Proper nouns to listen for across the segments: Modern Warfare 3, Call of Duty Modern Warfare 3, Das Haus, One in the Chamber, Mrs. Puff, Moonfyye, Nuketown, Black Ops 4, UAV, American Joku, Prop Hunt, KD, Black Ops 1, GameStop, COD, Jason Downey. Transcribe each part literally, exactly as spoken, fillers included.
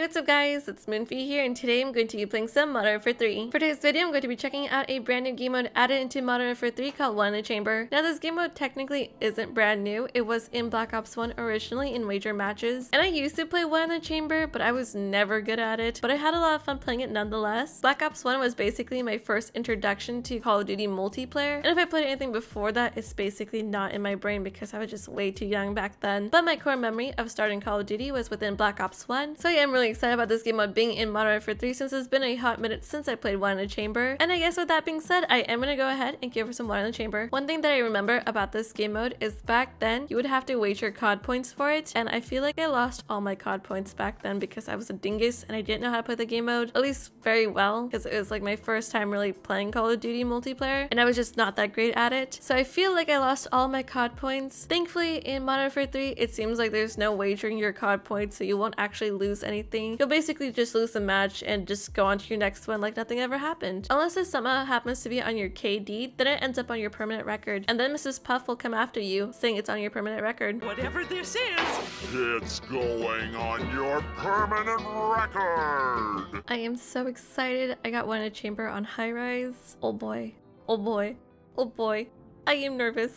Hey, what's up guys, it's Moonfyye here, and today I'm going to be playing some Modern Warfare three. For today's video, I'm going to be checking out a brand new game mode added into Modern Warfare three called One in the Chamber. Now this game mode technically isn't brand new, it was in Black Ops one originally in wager matches, and I used to play One in the Chamber, but I was never good at it, but I had a lot of fun playing it nonetheless. Black Ops one was basically my first introduction to Call of Duty multiplayer, and if I played anything before that, it's basically not in my brain because I was just way too young back then. But my core memory of starting Call of Duty was within Black Ops one, so yeah, I'm really Really excited about this game mode being in Modern Warfare three since it's been a hot minute since I played One in the Chamber. And I guess with that being said, I am gonna go ahead and give her some One in the Chamber. One thing that I remember about this game mode is back then you would have to wager C O D points for it, and I feel like I lost all my C O D points back then because I was a dingus and I didn't know how to play the game mode, at least very well, because it was like my first time really playing Call of Duty multiplayer and I was just not that great at it. So I feel like I lost all my C O D points. Thankfully in Modern Warfare three it seems like there's no wagering your C O D points, so you won't actually lose anything. Thing. You'll basically just lose the match and just go on to your next one like nothing ever happened. Unless it somehow happens to be on your K D, then it ends up on your permanent record. And then Missus Puff will come after you saying it's on your permanent record. Whatever this is, it's going on your permanent record! I am so excited. I got One in a Chamber on high rise. Oh boy. Oh boy. Oh boy. I am nervous.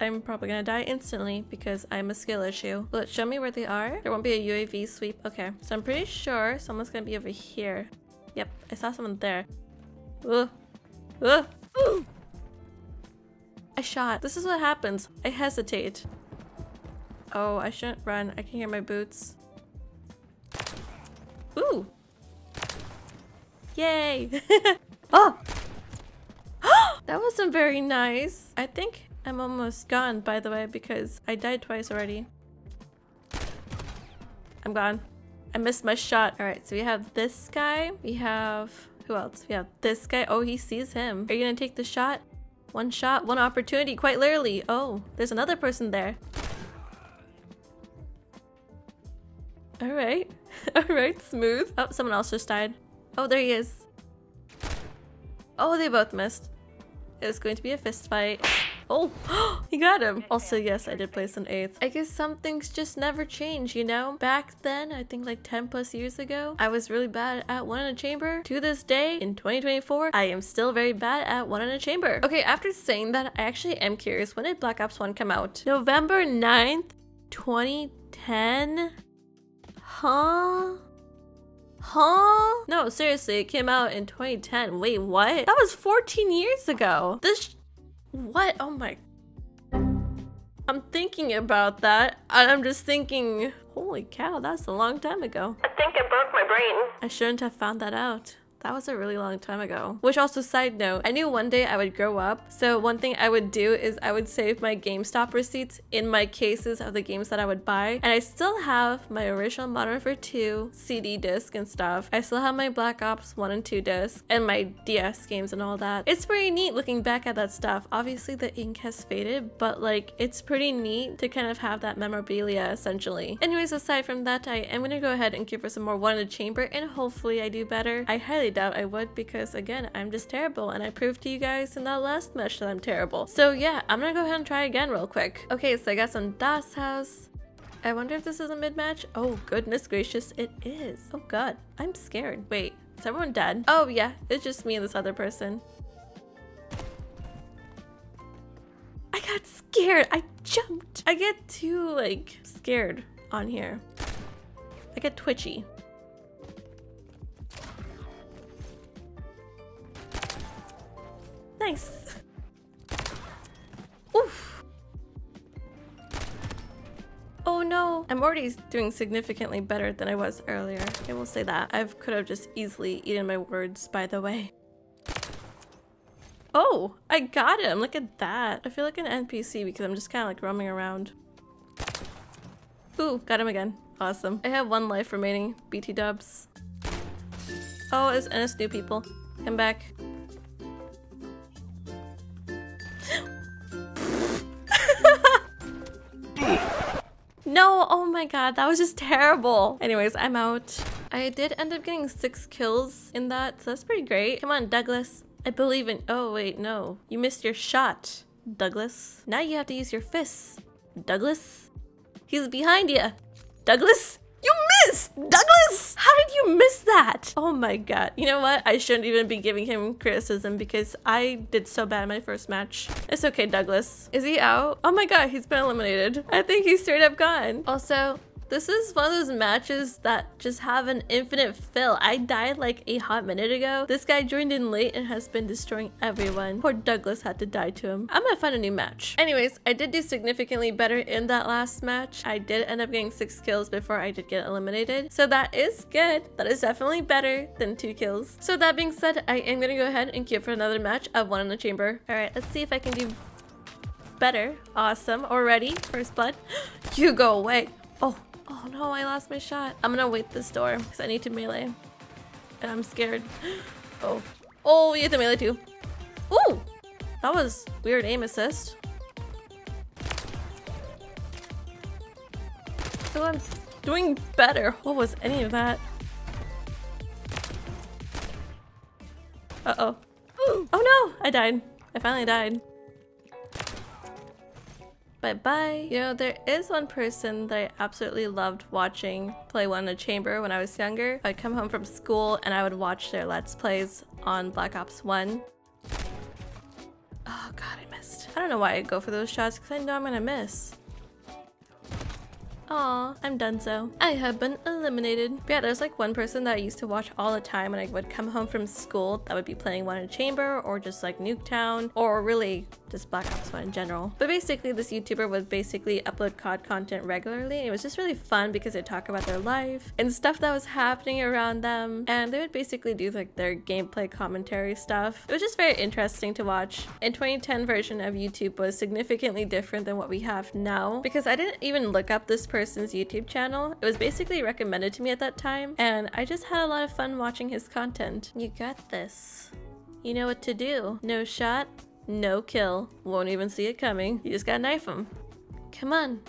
I'm probably gonna die instantly because I'm a skill issue. Will it show me where they are? There won't be a U A V sweep. Okay, so I'm pretty sure someone's gonna be over here. Yep, I saw someone there. Ugh. Ugh. Ooh. I shot. This is what happens. I hesitate. Oh, I shouldn't run. I can hear my boots. Ooh. Yay. Oh. That wasn't very nice. I think I'm almost gone, by the way, because I died twice already. I'm gone. I missed my shot. Alright, so we have this guy. We have... who else? We have this guy. Oh, he sees him. Are you gonna take the shot? One shot, one opportunity, quite literally. Oh, there's another person there. Alright. Alright, smooth. Oh, someone else just died. Oh, there he is. Oh, they both missed. It's going to be a fist fight. Oh, he got him. Also, yes, I did place an eighth. I guess some things just never change, you know? Back then, I think like ten plus years ago, I was really bad at One in a Chamber. To this day, in twenty twenty-four, I am still very bad at One in a Chamber. Okay, after saying that, I actually am curious, when did Black Ops one come out? November ninth, twenty ten? Huh? Huh? No, seriously, it came out in twenty ten. Wait, what? That was fourteen years ago. This... what? Oh my... I'm thinking about that, and I'm just thinking, holy cow, that's a long time ago. I think I broke my brain. I shouldn't have found that out. That was a really long time ago. Which also, side note, I knew one day I would grow up, so one thing I would do is I would save my GameStop receipts in my cases of the games that I would buy, and I still have my original Modern Warfare two C D disc and stuff. I still have my Black Ops one and two disc, and my D S games and all that. It's pretty neat looking back at that stuff. Obviously the ink has faded, but like, it's pretty neat to kind of have that memorabilia essentially. Anyways, aside from that, I am gonna go ahead and give her some more One in the Chamber, and hopefully I do better. I highly doubt I would, because again, I'm just terrible, and I proved to you guys in that last match that I'm terrible. So yeah, I'm gonna go ahead and try again real quick. Okay, so I got some Das Haus. I wonder if this is a mid-match. Oh goodness gracious, it is. Oh god, I'm scared. Wait, is everyone dead? Oh yeah, it's just me and this other person. I got scared. I jumped. I get too like scared on here. I get twitchy. Nice. Oof. Oh no. I'm already doing significantly better than I was earlier. I will say that. I could have just easily eaten my words, by the way. Oh, I got him. Look at that. I feel like an N P C because I'm just kind of like roaming around. Ooh, got him again. Awesome. I have one life remaining. B T dubs. Oh, it's N S new people. Come back. No, oh my god, that was just terrible. Anyways, I'm out. I did end up getting six kills in that, so that's pretty great. Come on, Douglas. I believe in- oh wait, no. You missed your shot, Douglas. Now you have to use your fists, Douglas. He's behind you, Douglas. You missed, Douglas! How that. Oh my god. You know what? I shouldn't even be giving him criticism because I did so bad in my first match. It's okay, Douglas. Is he out? Oh my god, he's been eliminated. I think he's straight up gone. Also, this is one of those matches that just have an infinite fill. I died like a hot minute ago. This guy joined in late and has been destroying everyone. Poor Douglas had to die to him. I'm gonna find a new match. Anyways, I did do significantly better in that last match. I did end up getting six kills before I did get eliminated. So that is good. That is definitely better than two kills. So that being said, I am gonna go ahead and queue up for another match of One in the Chamber. All right, let's see if I can do better. Awesome, already, first blood. You go away. Oh. Oh no, I lost my shot. I'm gonna wait this door because I need to melee. And I'm scared. Oh. Oh, you have to melee too. Ooh! That was weird aim assist. So I'm doing better. What was any of that? Uh-oh. Oh no! I died. I finally died. Bye-bye. You know, there is one person that I absolutely loved watching play One in the Chamber when I was younger. I'd come home from school and I would watch their Let's Plays on Black Ops one. Oh god, I missed. I don't know why I go for those shots because I know I'm gonna miss. Aw, I'm donezo. I have been eliminated. But yeah, there's like one person that I used to watch all the time when I would come home from school that would be playing One in a Chamber or just like Nuketown or really just Black Ops one in general. But basically this YouTuber would basically upload C O D content regularly. It was just really fun because they talk about their life and stuff that was happening around them, and they would basically do like their gameplay commentary stuff. It was just very interesting to watch. And twenty ten version of YouTube was significantly different than what we have now because I didn't even look up this person person's YouTube channel. It was basically recommended to me at that time, and I just had a lot of fun watching his content. You got this. You know what to do. No shot, no kill. Won't even see it coming. You just gotta knife him. Come on.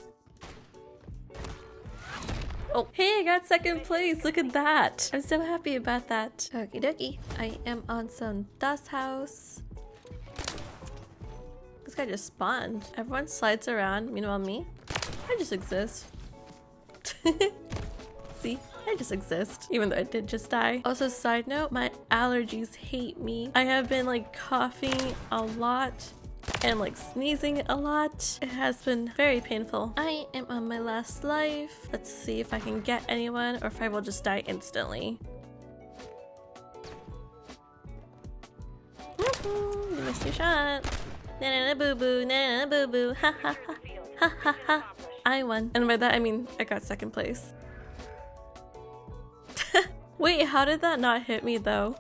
Oh, hey, I got second place. Look at that. I'm so happy about that. Okie dokie. I am on some Das Haus. This guy just spawned. Everyone slides around. Meanwhile, me, I just exist. See, I just exist, even though I did just die. Also, side note, my allergies hate me. I have been like coughing a lot and like sneezing a lot. It has been very painful. I am on my last life. Let's see if I can get anyone or if I will just die instantly. Woohoo! You missed your shot. Na na na boo boo, na na na boo boo. Ha ha ha. Ha ha ha. I won. And by that I mean I got second place. Wait, how did that not hit me though?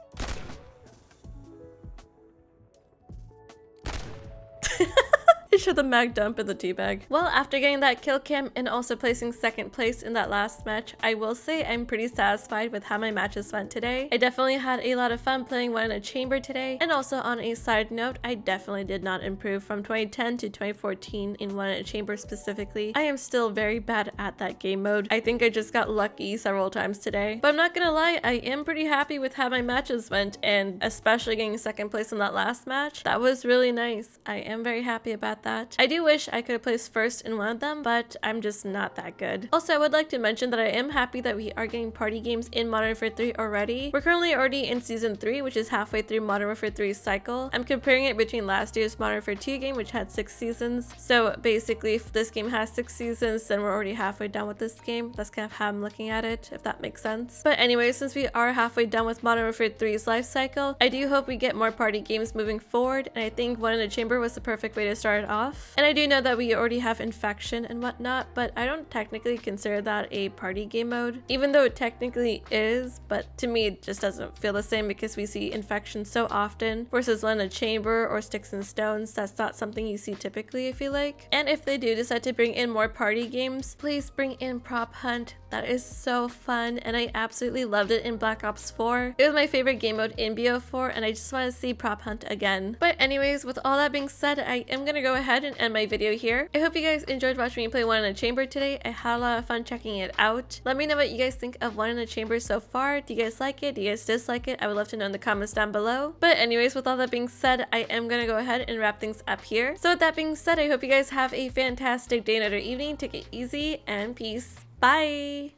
It showed the mag dump in the teabag. Well, after getting that kill cam and also placing second place in that last match, I will say I'm pretty satisfied with how my matches went today. I definitely had a lot of fun playing One in a Chamber today. And also on a side note, I definitely did not improve from twenty ten to twenty fourteen in One in a Chamber specifically. I am still very bad at that game mode. I think I just got lucky several times today. But I'm not gonna lie, I am pretty happy with how my matches went, and especially getting second place in that last match. That was really nice. I am very happy about that. That. I do wish I could have placed first in one of them, but I'm just not that good. Also, I would like to mention that I am happy that we are getting party games in Modern Warfare three already. We're currently already in Season three, which is halfway through Modern Warfare three's cycle. I'm comparing it between last year's Modern Warfare two game, which had six seasons. So basically, if this game has six seasons, then we're already halfway done with this game. That's kind of how I'm looking at it, if that makes sense. But anyway, since we are halfway done with Modern Warfare three's life cycle, I do hope we get more party games moving forward, and I think One in a Chamber was the perfect way to start off. Off. And I do know that we already have Infection and whatnot, but I don't technically consider that a party game mode, even though it technically is, but to me it just doesn't feel the same because we see Infection so often versus One in a Chamber or Sticks and Stones. That's not something you see typically, if you like. And if they do decide to bring in more party games, please bring in Prop Hunt. That is so fun, and I absolutely loved it in Black Ops four. It was my favorite game mode in B O four, and I just want to see Prop Hunt again. But anyways, with all that being said, I am gonna go ahead ahead and end my video here. I hope you guys enjoyed watching me play One in a Chamber today. I had a lot of fun checking it out. Let me know what you guys think of One in a Chamber so far. Do you guys like it? Do you guys dislike it? I would love to know in the comments down below. But anyways, with all that being said, I am gonna go ahead and wrap things up here. So with that being said, I hope you guys have a fantastic day, night, or evening. Take it easy and peace. Bye!